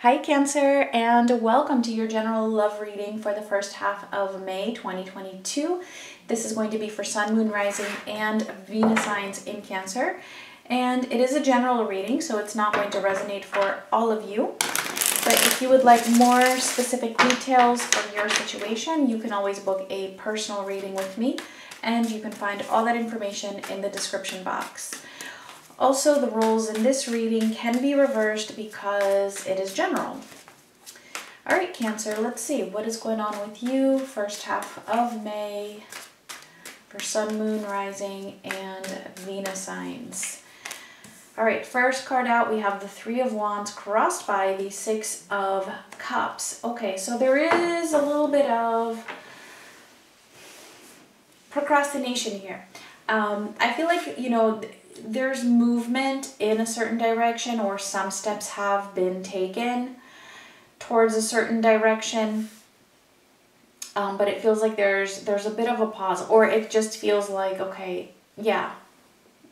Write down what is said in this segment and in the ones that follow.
Hi Cancer, and welcome to your general love reading for the first half of May 2022. This is going to be for Sun, Moon, Rising, and Venus signs in Cancer. And it is a general reading, so it's not going to resonate for all of you. But if you would like more specific details for your situation, you can always book a personal reading with me, and you can find all that information in the description box. Also, the roles in this reading can be reversed because it is general. All right, Cancer, let's see what is going on with you first half of May for Sun, Moon, Rising, and Venus signs. All right, first card out, we have the Three of Wands crossed by the Six of Cups. Okay, so there is a little bit of procrastination here. I feel like, you know, there's movement in a certain direction, or some steps have been taken towards a certain direction, but it feels like there's a bit of a pause, or it just feels like, okay, yeah,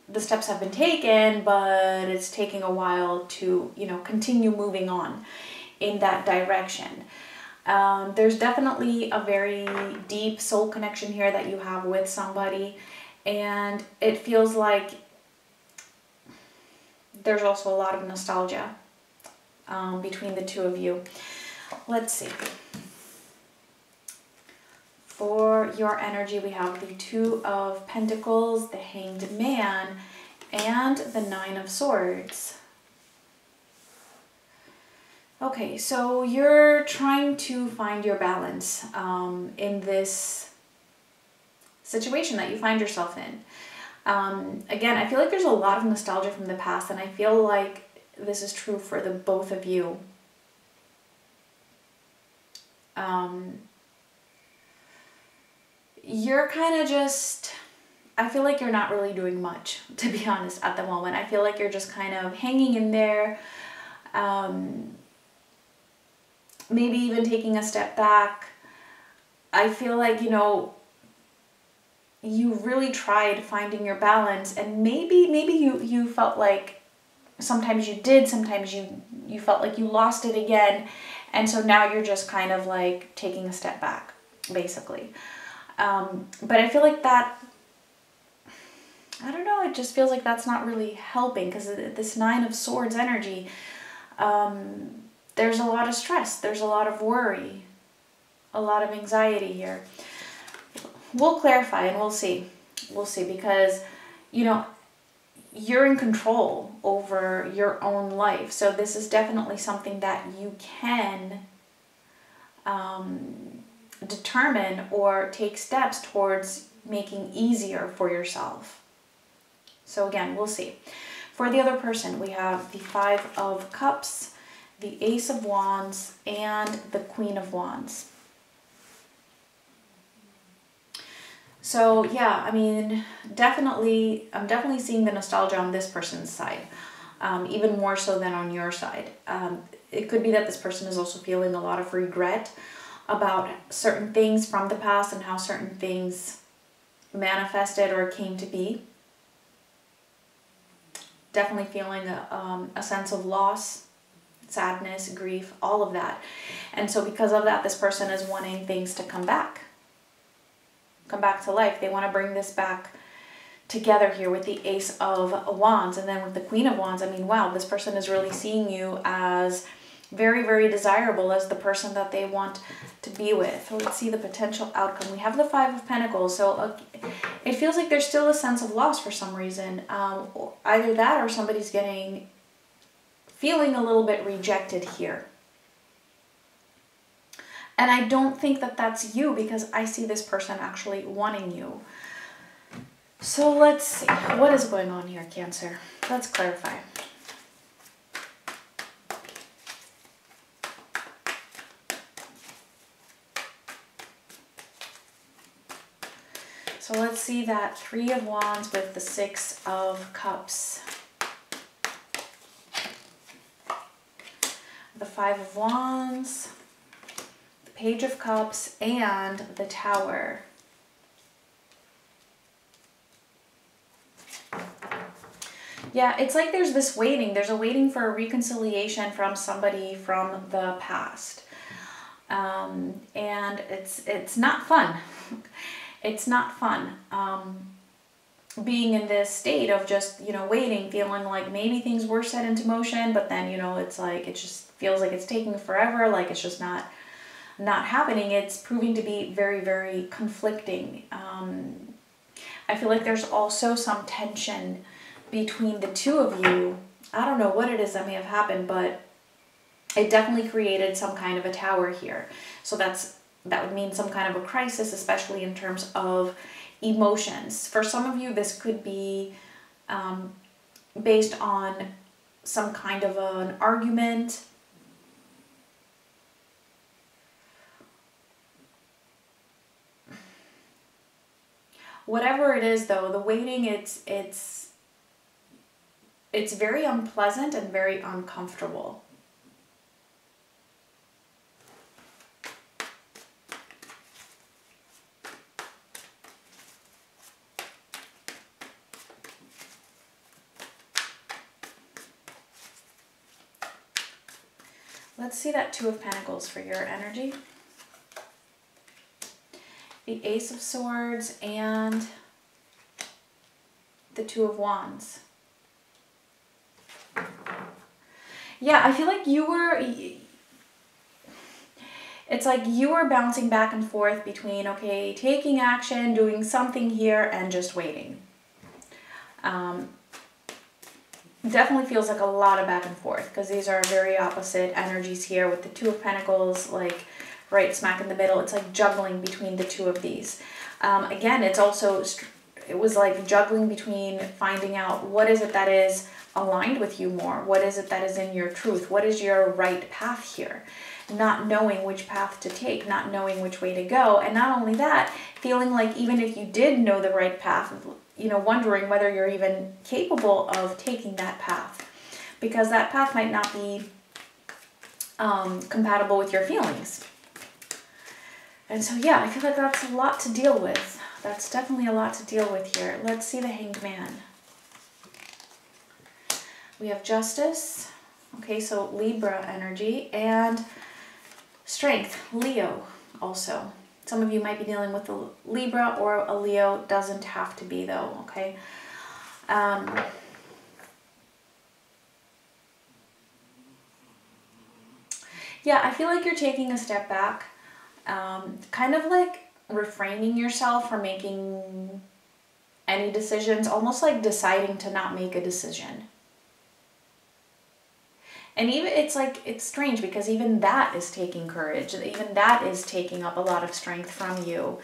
the steps have been taken, but it's taking a while to, you know, continue moving on in that direction. There's definitely a very deep soul connection here that you have with somebody, and it feels like there's also a lot of nostalgia between the two of you. Let's see. For your energy, we have the Two of Pentacles, the Hanged Man, and the Nine of Swords. Okay, so you're trying to find your balance in this situation that you find yourself in. Again, I feel like there's a lot of nostalgia from the past, and I feel like this is true for the both of you. You're kind of just, I feel like you're not really doing much, to be honest, at the moment. I feel like you're just kind of hanging in there, maybe even taking a step back. I feel like, you know, you really tried finding your balance, and maybe you felt like sometimes you did, sometimes you felt like you lost it again, and so now you're just kind of like taking a step back, basically. But I feel like that, I don't know, it just feels like that's not really helping, because this Nine of Swords energy, there's a lot of stress, there's a lot of worry, a lot of anxiety here. We'll clarify and we'll see. We'll see, because, you know, you're in control over your own life. So this is definitely something that you can determine or take steps towards making easier for yourself. So again, we'll see. For the other person, we have the Five of Cups, the Ace of Wands, and the Queen of Wands. So yeah, I mean, definitely, I'm definitely seeing the nostalgia on this person's side, even more so than on your side. It could be that this person is also feeling a lot of regret about certain things from the past and how certain things manifested or came to be. Definitely feeling a sense of loss, sadness, grief, all of that. And so because of that, this person is wanting things to come back. Come back to life. They want to bring this back together here with the Ace of Wands, and then with the Queen of Wands. I mean, wow, this person is really seeing you as very, very desirable, as the person that they want to be with. So let's see the potential outcome. We have the Five of Pentacles, so it feels like there's still a sense of loss for some reason. Either that, or somebody's feeling a little bit rejected here. And I don't think that that's you, because I see this person actually wanting you. So let's see. What is going on here, Cancer? Let's clarify. So let's see that Three of Wands with the Six of Cups. The Five of Wands. Page of Cups, and the Tower. Yeah, it's like there's this waiting. There's a waiting for a reconciliation from somebody from the past. And it's not fun. It's not fun. Being in this state of just, you know, waiting, feeling like maybe things were set into motion, but then, you know, it's like, it just feels like it's taking forever. Like it's just not happening. It's proving to be very, very conflicting. I feel like there's also some tension between the two of you. I don't know what it is that may have happened, but it definitely created some kind of a tower here. So that would mean some kind of a crisis, especially in terms of emotions. For some of you, this could be based on some kind of an argument. Whatever it is, though, the waiting, it's very unpleasant and very uncomfortable. Let's see that Two of Pentacles for your energy. The Ace of Swords and the Two of Wands. Yeah, I feel like you were, it's like you were bouncing back and forth between, okay, taking action, doing something here, and just waiting. Definitely feels like a lot of back and forth, because these are very opposite energies here, with the Two of Pentacles, like, right smack in the middle. It's like juggling between the two of these. Again, it's also, it was like juggling between finding out what is it that is aligned with you more, what is it that is in your truth, what is your right path here, not knowing which path to take, not knowing which way to go. And not only that, feeling like even if you did know the right path, you know, wondering whether you're even capable of taking that path, because that path might not be compatible with your feelings. And so, yeah, I feel like that's a lot to deal with. That's definitely a lot to deal with here. Let's see the Hanged Man. We have Justice. Okay, so Libra energy. And Strength, Leo also. Some of you might be dealing with a Libra or a Leo. Doesn't have to be, though, okay? Yeah, I feel like you're taking a step back. Kind of like refraining yourself from making any decisions, almost like deciding to not make a decision. And even it's like, it's strange, because even that is taking courage. Even that is taking up a lot of strength from you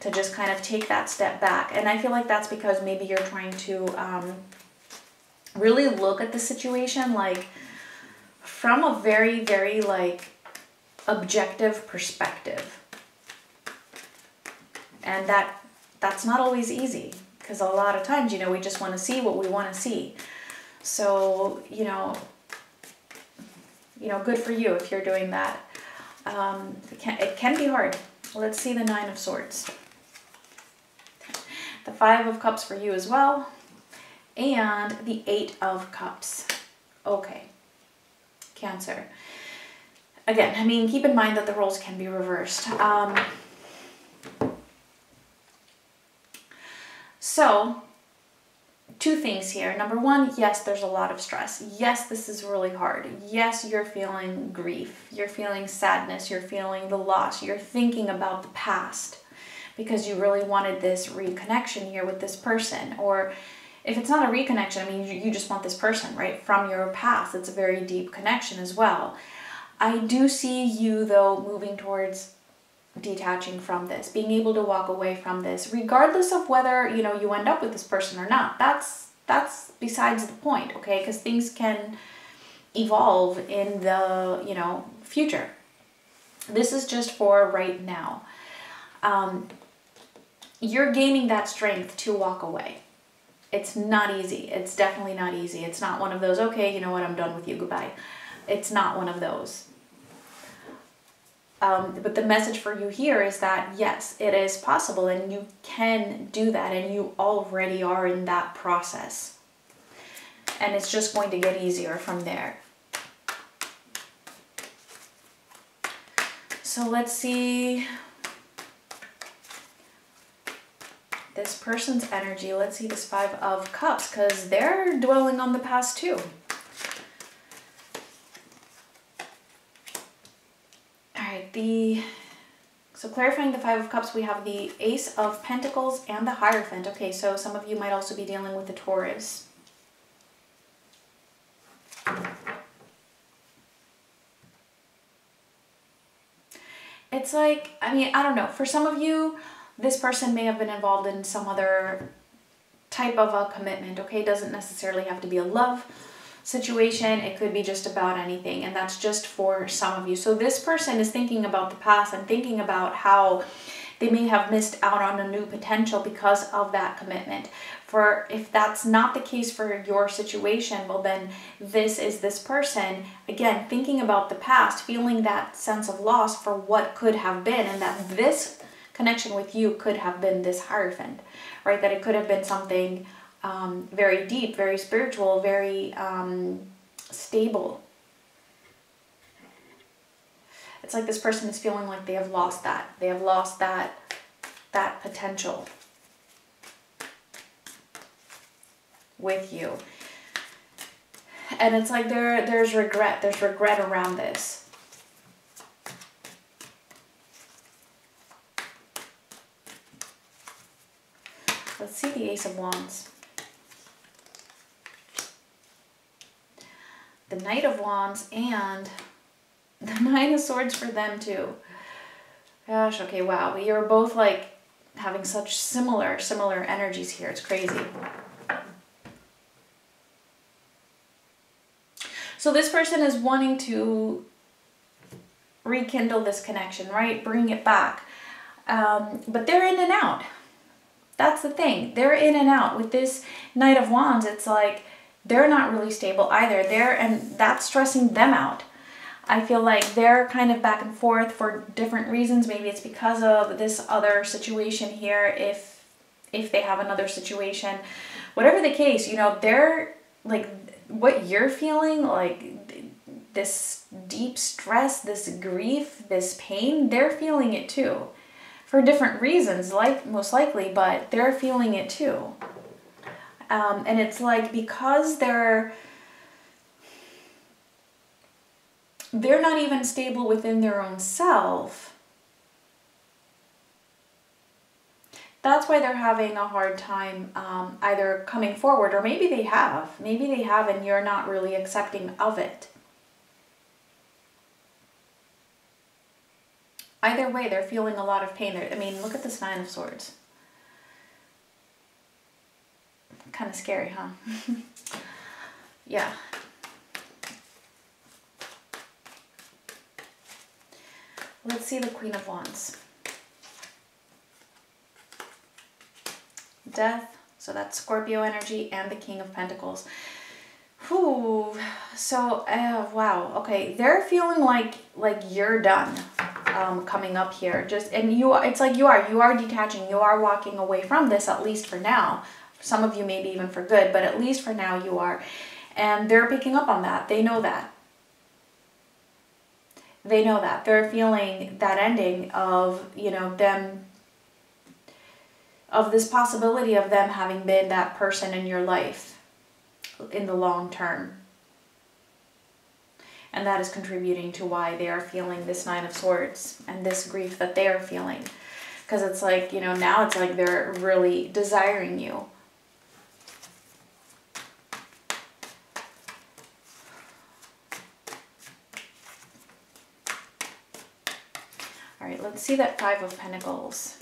to just kind of take that step back. And I feel like that's because maybe you're trying to really look at the situation like from a very, very like objective perspective, and that's not always easy, because a lot of times, you know, we just want to see what we want to see. So you know, good for you if you're doing that. It can be hard. Let's see the Nine of Swords, the Five of Cups for you as well, and the Eight of Cups. Okay, Cancer. Again, I mean, keep in mind that the roles can be reversed. So, two things here. Number one, yes, there's a lot of stress. Yes, this is really hard. Yes, you're feeling grief. You're feeling sadness. You're feeling the loss. You're thinking about the past because you really wanted this reconnection here with this person. Or if it's not a reconnection, I mean, you just want this person, right, from your past. It's a very deep connection as well. I do see you, though, moving towards detaching from this, being able to walk away from this, regardless of whether, you know, you end up with this person or not. That's besides the point, okay? Because things can evolve in the, you know, future. This is just for right now. You're gaining that strength to walk away. It's not easy. It's definitely not easy. It's not one of those, okay, you know what, I'm done with you, goodbye. It's not one of those. But the message for you here is that, yes, it is possible and you can do that, and you already are in that process. and it's just going to get easier from there. So let's see this person's energy. Let's see this Five of Cups, because they're dwelling on the past too. So clarifying the Five of Cups, we have the Ace of Pentacles and the Hierophant. Okay, so some of you might also be dealing with the Taurus. It's like, I mean, I don't know. For some of you, this person may have been involved in some other type of a commitment, okay? It doesn't necessarily have to be a love situation, it could be just about anything, and that's just for some of you. So this person is thinking about the past and thinking about how they may have missed out on a new potential because of that commitment. For if that's not the case for your situation, well then this is this person again thinking about the past, feeling that sense of loss for what could have been, and that this connection with you could have been this Hierophant, right? That it could have been something very deep, very spiritual, very stable. It's like this person is feeling like they have lost that. They have lost that potential with you. And it's like there's regret. There's regret around this. Let's see the Ace of Wands. The Knight of Wands and the Nine of Swords for them too. Gosh, okay, wow. We are both like having such similar energies here. It's crazy. So this person is wanting to rekindle this connection, right? Bring it back. But they're in and out. That's the thing. They're in and out. With this Knight of Wands, it's like they're not really stable either. And that's stressing them out. I feel like they're kind of back and forth for different reasons. Maybe it's because of this other situation here, if they have another situation. Whatever the case, you know, they're like what you're feeling, like this deep stress, this grief, this pain, they're feeling it too. For different reasons, like most likely, but they're feeling it too. And it's like because they're not even stable within their own self, that's why they're having a hard time either coming forward, or maybe they have. Maybe they have and you're not really accepting of it. Either way, they're feeling a lot of pain. I mean, look at this Nine of Swords. Kind of scary, huh? Yeah. Let's see the Queen of Wands. Death, so that's Scorpio energy, and the King of Pentacles. Whew. So, wow. Okay, they're feeling like you're done. Coming up here, it's like you are detaching, you are walking away from this, at least for now. Some of you maybe even for good, but at least for now you are, and they're picking up on that. They know that. They know that. They're feeling that ending of, you know, them, of this possibility of them having been that person in your life in the long term. And that is contributing to why they are feeling this Nine of Swords and this grief that they are feeling. Because it's like, you know, now it's like they're really desiring you. All right, let's see that Five of Pentacles.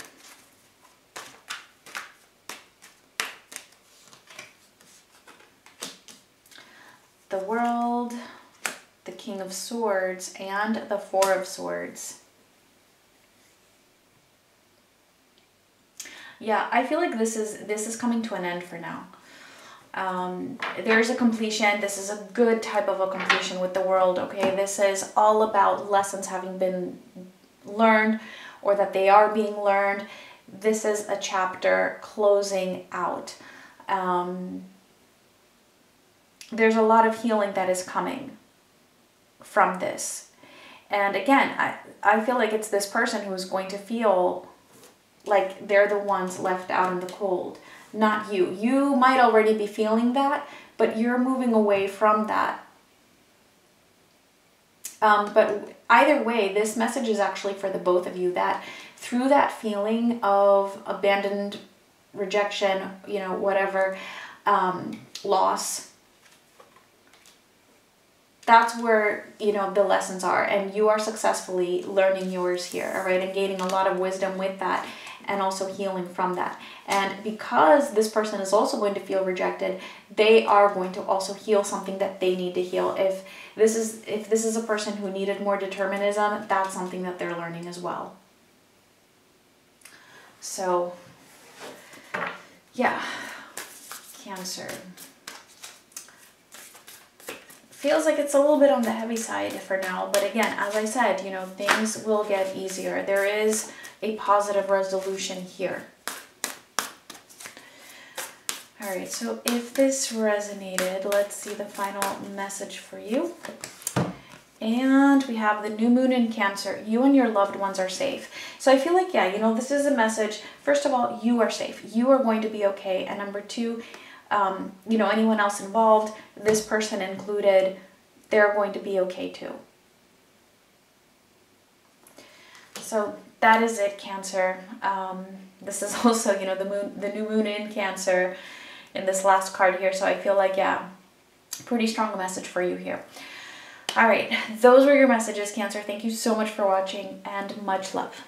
The World, the King of Swords, and the Four of Swords. Yeah, I feel like this is coming to an end for now. There's a completion. This is a good type of a completion with the World, okay? This is all about lessons having been learned, or that they are being learned. This is a chapter closing out. there's a lot of healing that is coming from this. And again, I feel like it's this person who is going to feel like they're the ones left out in the cold, not you. You might already be feeling that, but you're moving away from that. But either way, this message is actually for the both of you, that through that feeling of abandoned, rejection, you know, whatever, loss, that's where, you know, the lessons are, and you are successfully learning yours here, all right, and gaining a lot of wisdom with that, and also healing from that. And because this person is also going to feel rejected, they are going to also heal something that they need to heal. If this is a person who needed more determinism, that's something that they're learning as well. So, yeah, Cancer. Feels like it's a little bit on the heavy side for now, but again, as I said, you know, things will get easier. There is a positive resolution here. All right, so if this resonated, let's see the final message for you. And we have the new moon in Cancer. You and your loved ones are safe. So I feel like, yeah, you know, this is a message. First of all, you are safe. You are going to be okay. And number two, you know, anyone else involved, this person included, they're going to be okay too. So that is it, Cancer. This is also, you know, the new moon in Cancer in this last card here. So I feel like, yeah, pretty strong message for you here. All right, those were your messages, Cancer. Thank you so much for watching, and much love.